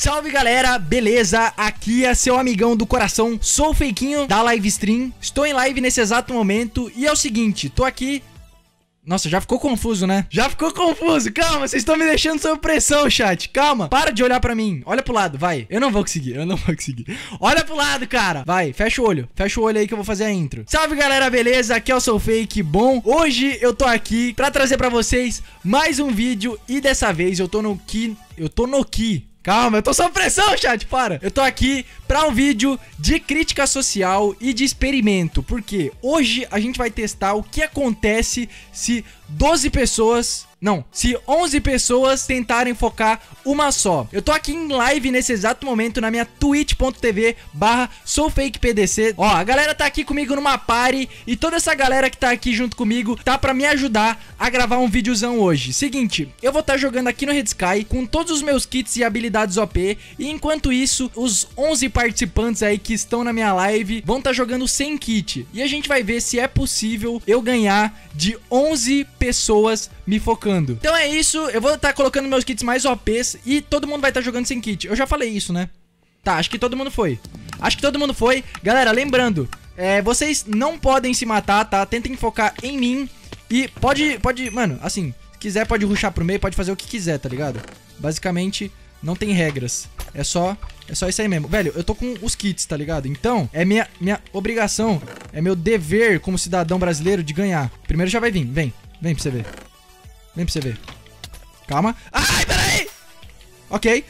Salve galera, beleza? Aqui é seu amigão do coração, sou o Feiquinho da Live Stream. Estou em live nesse exato momento e é o seguinte, tô aqui... Nossa, já ficou confuso, né? Já ficou confuso, calma, vocês estão me deixando sob pressão, chat, calma. Para de olhar pra mim, olha pro lado, vai. Eu não vou conseguir, eu não vou conseguir. Olha pro lado, cara, vai, fecha o olho aí que eu vou fazer a intro. Salve galera, beleza? Aqui é o SouFake, bom? Hoje eu tô aqui pra trazer pra vocês mais um vídeo e dessa vez eu tô no que... Calma, eu tô sob pressão, chat, para. Eu tô aqui pra um vídeo de crítica social e de experimento, porque hoje a gente vai testar o que acontece se 11 pessoas tentarem focar uma só. Eu tô aqui em live nesse exato momento na minha twitch.tv/soufakepdc. Ó, a galera tá aqui comigo numa party e toda essa galera que tá aqui junto comigo tá pra me ajudar a gravar um videozão hoje. Seguinte, eu vou estar jogando aqui no Rede Sky com todos os meus kits e habilidades OP e enquanto isso, os 11 participantes aí que estão na minha live vão estar jogando sem kit. E a gente vai ver se é possível eu ganhar de 11 pessoas me focando. Então é isso, eu vou estar colocando meus kits mais OPs e todo mundo vai estar jogando sem kit. Eu já falei isso, né? Tá, acho que todo mundo foi. Galera, lembrando, vocês não podem se matar, tá? Tentem focar em mim e pode, mano, assim, se quiser pode rushar pro meio, pode fazer o que quiser, tá ligado? Basicamente, não tem regras, é só isso aí mesmo. Velho, eu tô com os kits, tá ligado? Então, é minha obrigação, é meu dever como cidadão brasileiro de ganhar. Primeiro já vai vir, vem pra você ver. Calma. Ai, peraí. Ok.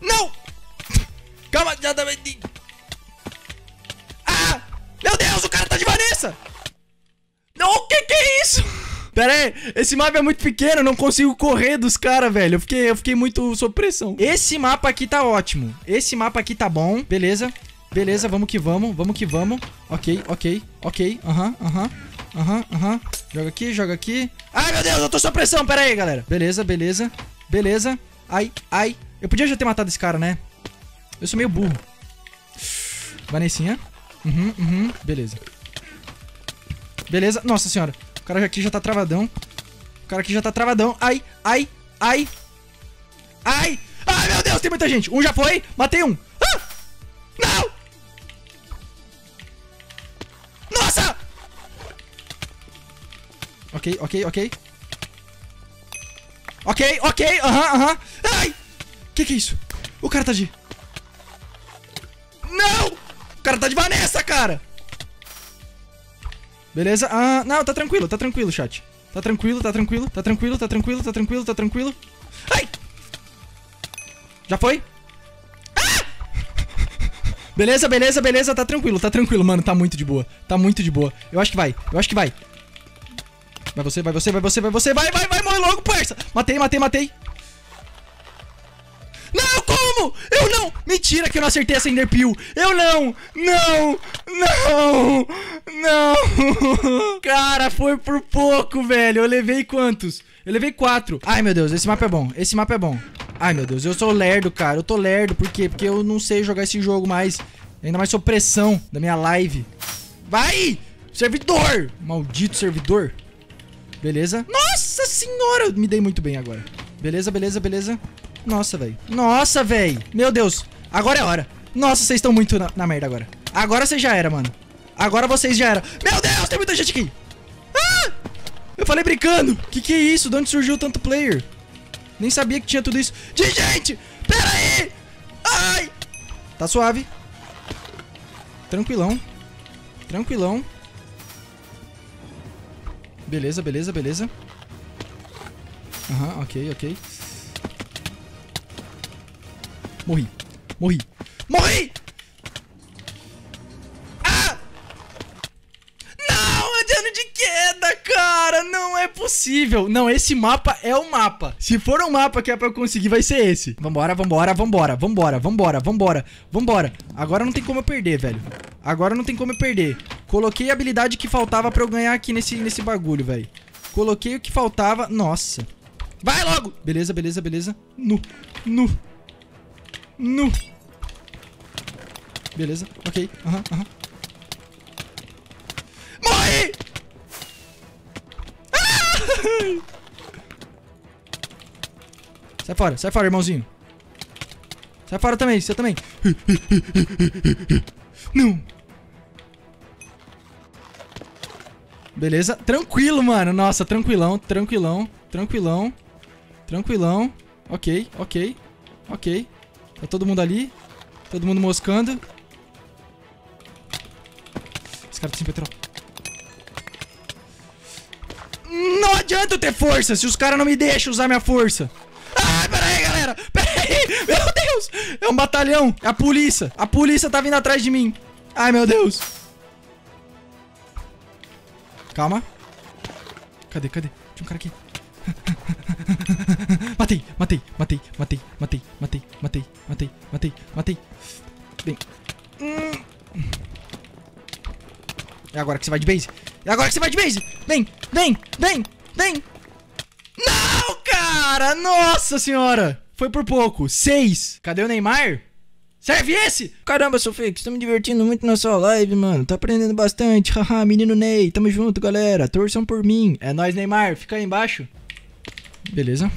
Não. Calma. Já tá... Ah. Meu Deus, o cara tá de Vanessa. Não, o que é isso? Pera aí, esse mapa é muito pequeno, eu não consigo correr dos caras, velho. Eu fiquei muito sob pressão. Esse mapa aqui tá ótimo. Esse mapa aqui tá bom. Beleza. Vamos que vamos. Ok. Aham. Joga aqui. Ai, meu Deus, eu tô sob pressão, pera aí, galera. Beleza. Ai. Eu podia já ter matado esse cara, né? Eu sou meio burro. Vanessinha. Beleza. Nossa senhora. O cara aqui já tá travadão. Ai. Ai, meu Deus, tem muita gente. Um já foi. Matei um. Ah! Não! Nossa! Ok, aham. Ai! Que é isso? O cara tá de... Não! O cara tá de Vanessa, cara! Beleza, não, tá tranquilo, chat. Tá tranquilo. Ai! Já foi? Ah! Beleza, tá tranquilo, mano, tá muito de boa. Eu acho que vai. Vai, morre logo, parça. Matei. Não, como? Eu não. Mentira que eu não acertei essa Ender Pearl. Eu não. Cara, foi por pouco, velho. Eu levei quantos? Eu levei 4. Ai, meu Deus, esse mapa é bom. Ai, meu Deus, eu sou lerdo, cara. Eu tô lerdo, por quê? Porque eu não sei jogar esse jogo mais. Ainda mais sob pressão da minha live. Vai, servidor. Maldito servidor. Beleza. Nossa senhora, eu me dei muito bem agora. Beleza. Nossa, velho. Meu Deus, agora é a hora. Nossa, vocês estão muito na merda agora. Agora vocês já era, mano. Meu Deus, tem muita gente aqui. Ah! Eu falei brincando. Que é isso? De onde surgiu tanto player? Nem sabia que tinha tudo isso. De gente! Pera aí! Ai! Tá suave. Tranquilão. Beleza. Aham, ok. Morri! Ah! Não, adiano de queda, cara! Não é possível! Não, esse mapa é o mapa. Se for um mapa que é pra eu conseguir, vai ser esse. Vambora. Agora não tem como eu perder, velho. Coloquei a habilidade que faltava pra eu ganhar aqui nesse bagulho, velho. Coloquei o que faltava. Nossa. Vai logo! Beleza. Nu. Beleza. Ok. Aham. Morri! Ah! Sai fora, irmãozinho. Sai fora também, você também. Não. Beleza, tranquilo, mano. Nossa, tranquilão, tranquilão, tranquilão, tranquilão. Ok, ok, ok. Tá todo mundo ali. Todo mundo moscando. Esse cara tá sem petróleo. Não adianta eu ter força se os caras não me deixam usar minha força. Ah, pera aí, galera. Pera aí. Meu Deus. É um batalhão. É a polícia. A polícia tá vindo atrás de mim. Ai, meu Deus. Calma. Cadê, cadê? Tinha um cara aqui. Matei, matei, matei, matei, matei, matei, matei, matei, matei, matei. Bem. É agora que você vai de base. É agora que você vai de base. Vem, vem, vem, vem. Não, cara. Nossa senhora. Foi por pouco. 6. Cadê o Neymar? Serve esse? Caramba, SouFake, estou me divertindo muito na sua live, mano. Tô aprendendo bastante. Haha, menino Ney. Tamo junto, galera. Torçam por mim. É nóis, Neymar. Fica aí embaixo. Beleza.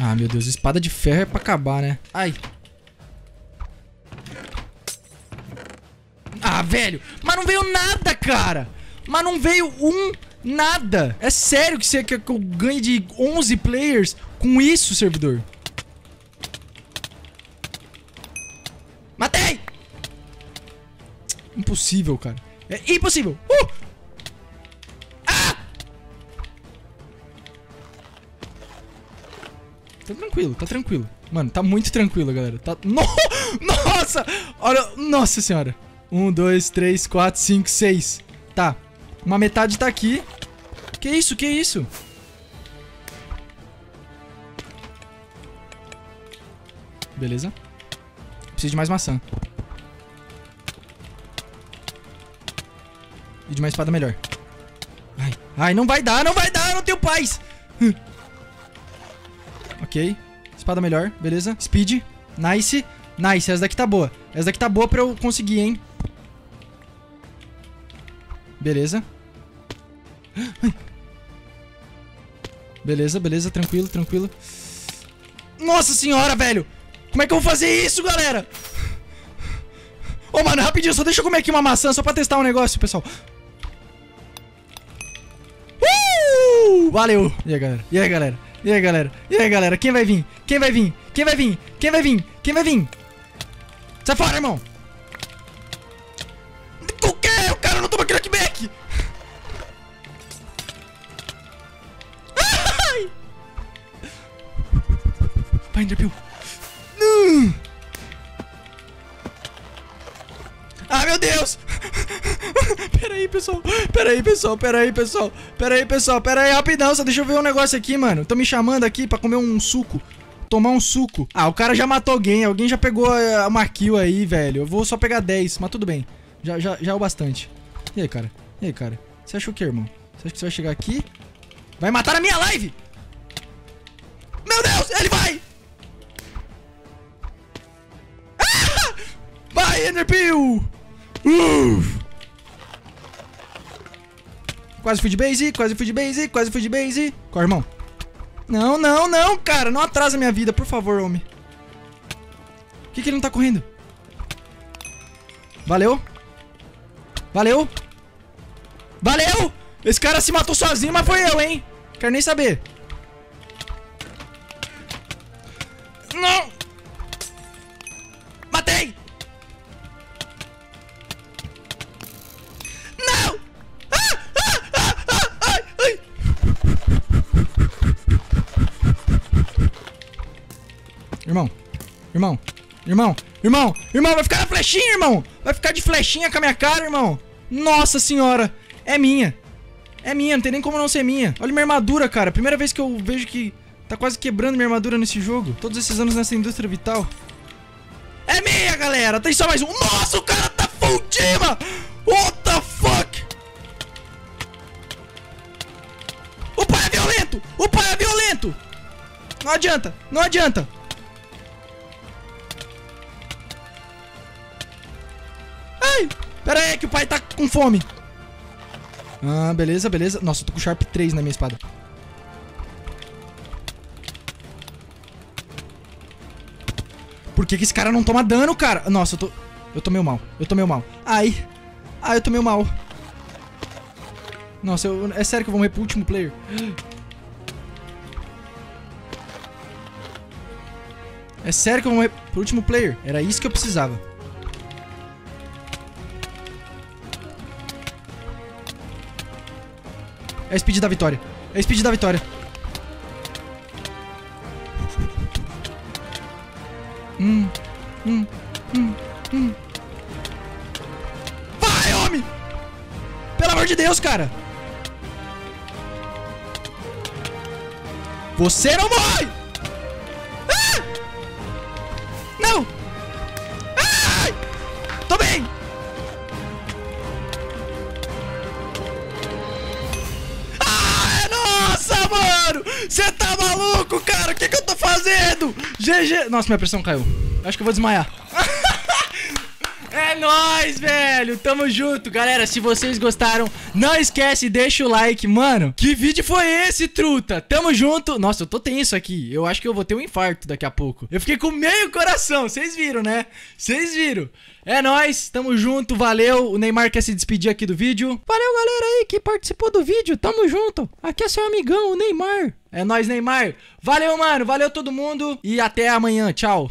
Ah, meu Deus. Espada de ferro é pra acabar, né? Ai. Ah, velho. Mas não veio nada, cara. Mas não veio nada. É sério que você quer que eu ganhe de 11 players com isso, servidor? Matei! Impossível, cara. É impossível. Ah! Tá tranquilo, tá tranquilo. Mano, tá muito tranquilo, galera. Tá... Nossa! Olha... Nossa senhora. 1, 2, 3, 4, 5, 6. Tá. Uma metade tá aqui. Que isso? Que isso? Beleza. Preciso de mais maçã. E de uma espada melhor. Ai, ai, não vai dar, não vai dar, eu não tenho paz. Ok. Espada melhor, beleza. Speed, nice, nice. Essa daqui tá boa. Essa daqui tá boa pra eu conseguir, hein. Beleza. Ai. Beleza, beleza, tranquilo, tranquilo. Nossa senhora, velho. Como é que eu vou fazer isso, galera? Ô, mano, rapidinho, só deixa eu comer aqui uma maçã só pra testar um negócio, pessoal. Valeu. E aí, galera? E aí, galera? E aí, galera? E aí, galera? Quem vai vir? Quem vai vir? Quem vai vir? Quem vai vir? Quem vai vir? Sai fora, irmão. O que? O cara não toma crackback. Ai! Vai, Ender Pearl. Ah, meu Deus. Peraí, pessoal. Peraí, pessoal. Peraí, pessoal. Peraí, pessoal. Peraí, rapidão. Só deixa eu ver um negócio aqui, mano. Tô me chamando aqui pra comer um suco. Tomar um suco. Ah, o cara já matou alguém. Alguém já pegou uma kill aí, velho. Eu vou só pegar 10, mas tudo bem. Já é o bastante. E aí, cara? E aí, cara? Você acha o que, irmão? Você acha que você vai chegar aqui? Vai matar a minha live! Meu Deus! Ele vai! Vai, Ender Pearl! Quase fui de base, quase fui de base, quase fui de base. Corre, irmão. Não, não, não, cara. Não atrasa minha vida, por favor, homem. Por que ele não tá correndo? Valeu. Valeu. Valeu! Esse cara se matou sozinho, mas foi eu, hein? Quero nem saber. Não! Matei! Irmão, irmão, irmão, irmão, irmão, vai ficar na flechinha, irmão. Vai ficar de flechinha com a minha cara, irmão. Nossa senhora, é minha. É minha, não tem nem como não ser minha. Olha minha armadura, cara, primeira vez que eu vejo que tá quase quebrando minha armadura nesse jogo. Todos esses anos nessa indústria vital. É minha, galera, tem só mais um. Nossa, o cara tá full team. What the fuck. O pai é violento, o pai é violento. Não adianta, não adianta. Pera aí, que o pai tá com fome. Ah, beleza, beleza. Nossa, eu tô com Sharp 3 na minha espada. Por que que esse cara não toma dano, cara? Nossa, eu tô meio mal. Eu tô meio mal. Ai. Ai, eu tô meio mal. Nossa, é sério que eu vou morrer pro último player? É sério que eu vou morrer pro último player? Era isso que eu precisava. É o speed da vitória. É o speed da vitória. Vai, homem! Pelo amor de Deus, cara! Você não morre! Ah! Não! Ai! Tô bem! Ah, nossa, mano! Você tá maluco, cara? O que que eu tô fazendo? GG! Nossa, minha pressão caiu. Acho que eu vou desmaiar. É nóis, velho. Tamo junto. Galera, se vocês gostaram, não esquece, deixa o like. Mano, que vídeo foi esse, truta? Tamo junto. Nossa, eu tô tenso aqui. Eu acho que eu vou ter um infarto daqui a pouco. Eu fiquei com meio coração. Vocês viram, né? Vocês viram. É nóis. Tamo junto. Valeu. O Neymar quer se despedir aqui do vídeo. Valeu, galera aí que participou do vídeo. Tamo junto. Aqui é seu amigão, o Neymar. É nóis, Neymar. Valeu, mano. Valeu todo mundo. E até amanhã. Tchau.